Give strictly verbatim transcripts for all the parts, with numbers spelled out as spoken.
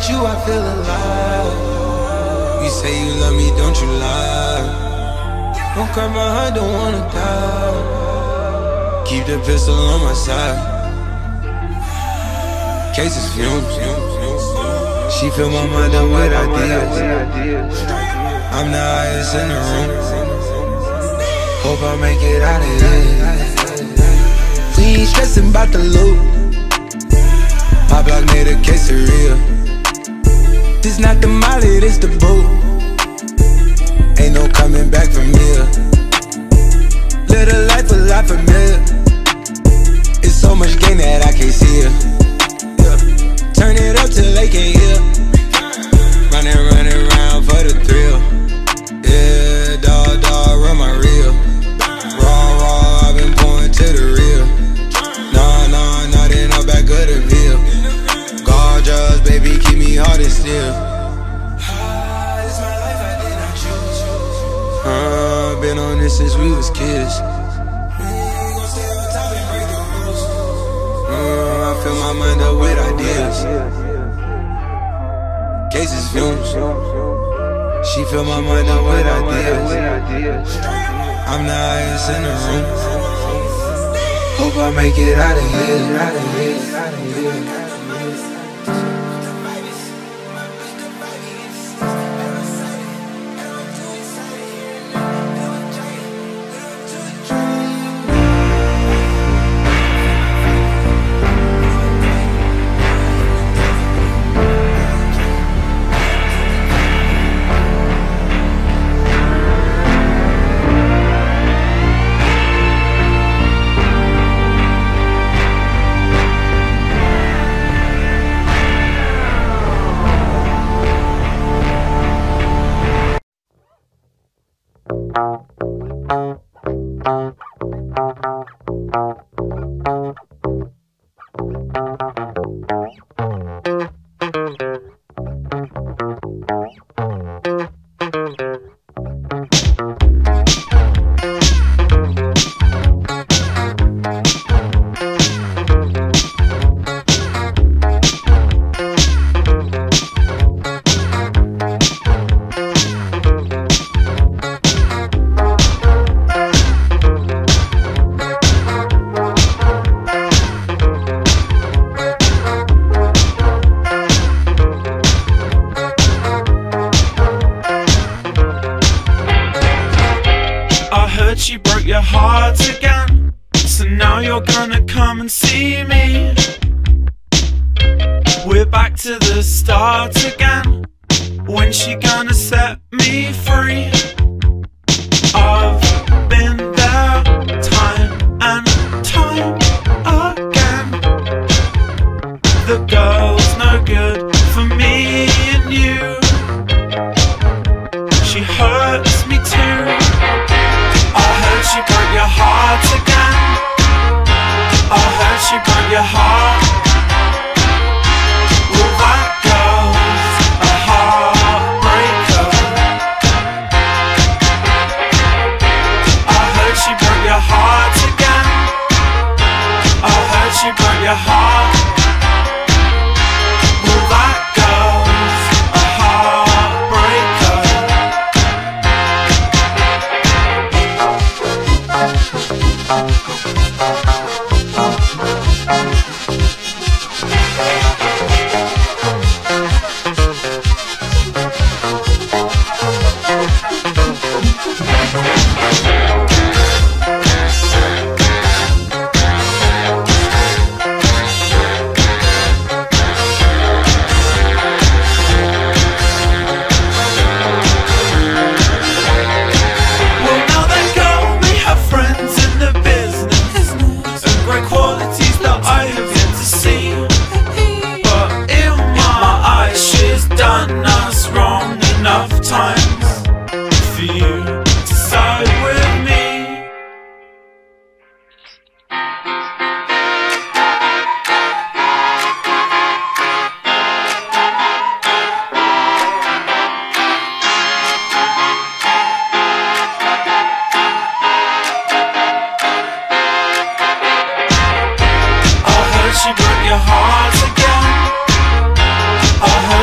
at you, I feel alive. You say you love me, don't you lie. Don't cry my heart, don't wanna die. Keep the pistol on my side. Cases fumes. She fill my mind up with ideas. I'm the highest in the room. Hope I make it out of here. We ain't stressing about the loot. My block made a quesadilla. This not the molly, this the boot. Ain't no coming back from here. Live the life a lot familiar. It's so much gain that I can't see it. Yeah. Turn it up till they can't hear. Running, running round for the thrill. Yeah, dawg, dawg, run my reel. Raw, raw, I've been going to the real. Nah, nah, nah, they not back of the veil. Just, baby, keep me hard and still. Ah, it's my life I did not choose. Uh, been on this since we was kids. We gon' stay on top and break the rules. Uh, I fill my mind up with ideas. Cases fumes. She fill my mind up with ideas. I'm the highest in the room. Hope I make it out of here. Out of here. I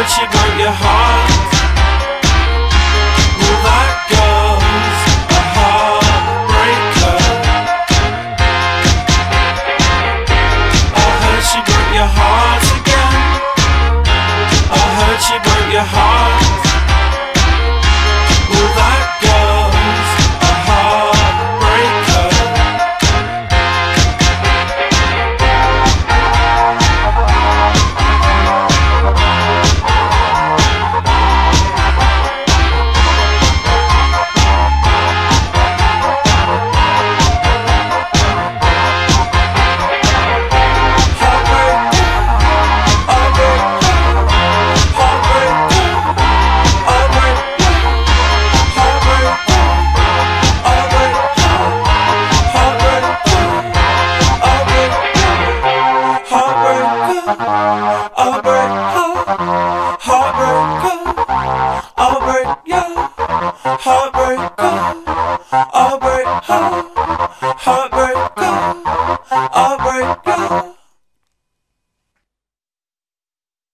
what you got your heart. Well, that girl's a heartbreaker. I heard you got your heart again. I heard you got your heart. Well, that girl's a heartbreaker. Heartbreaker, heartbreaker, heartbreaker.